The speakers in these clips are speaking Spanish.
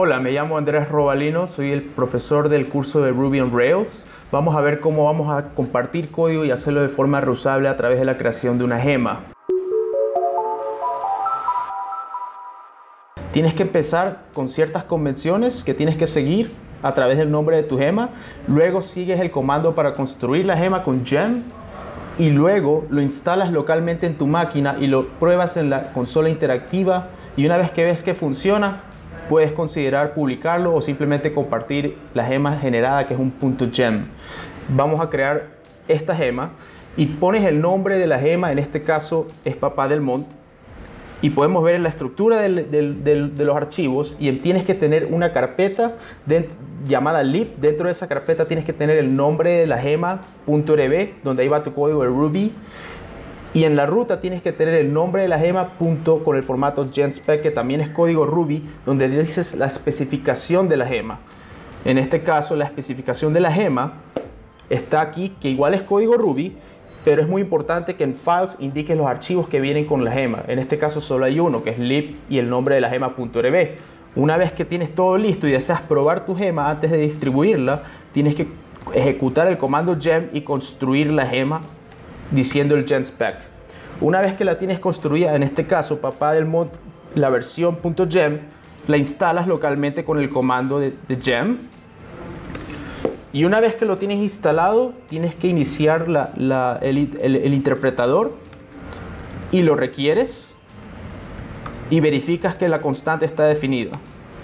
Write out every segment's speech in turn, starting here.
Hola, me llamo Andrés Robalino, soy el profesor del curso de Ruby on Rails. Vamos a ver cómo vamos a compartir código y hacerlo de forma reusable a través de la creación de una gema. Tienes que empezar con ciertas convenciones que tienes que seguir a través del nombre de tu gema. Luego sigues el comando para construir la gema con gem. Y luego lo instalas localmente en tu máquina y lo pruebas en la consola interactiva. Y una vez que ves que funciona, puedes considerar publicarlo o simplemente compartir la gema generada, que es un .gem. Vamos a crear esta gema y pones el nombre de la gema, en este caso es Papá del Mont. Y podemos ver en la estructura de los archivos, y tienes que tener una carpeta llamada lib. Dentro de esa carpeta tienes que tener el nombre de la gema .rb, donde ahí va tu código de Ruby. Y en la ruta tienes que tener el nombre de la gema con el formato genspec, que también es código Ruby, donde dices la especificación de la gema. En este caso, la especificación de la gema está aquí, que igual es código Ruby, pero es muy importante que en files indiques los archivos que vienen con la gema. En este caso solo hay uno, que es lib y el nombre de la gema.rb. Una vez que tienes todo listo y deseas probar tu gema antes de distribuirla, tienes que ejecutar el comando gem y construir la gema diciendo el genspec. Una vez que la tienes construida, en este caso Papá del Mont, la versión .gem, la instalas localmente con el comando de gem. Y una vez que lo tienes instalado, tienes que iniciar el interpretador y lo requieres y verificas que la constante está definida.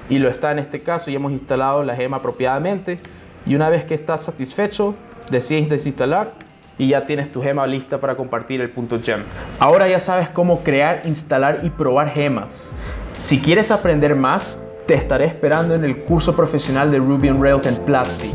Y lo está en este caso, y hemos instalado la gema apropiadamente. Y una vez que estás satisfecho, decides desinstalar y ya tienes tu gema lista para compartir el .gem. Ahora ya sabes cómo crear, instalar y probar gemas. Si quieres aprender más, te estaré esperando en el curso profesional de Ruby on Rails en Platzi.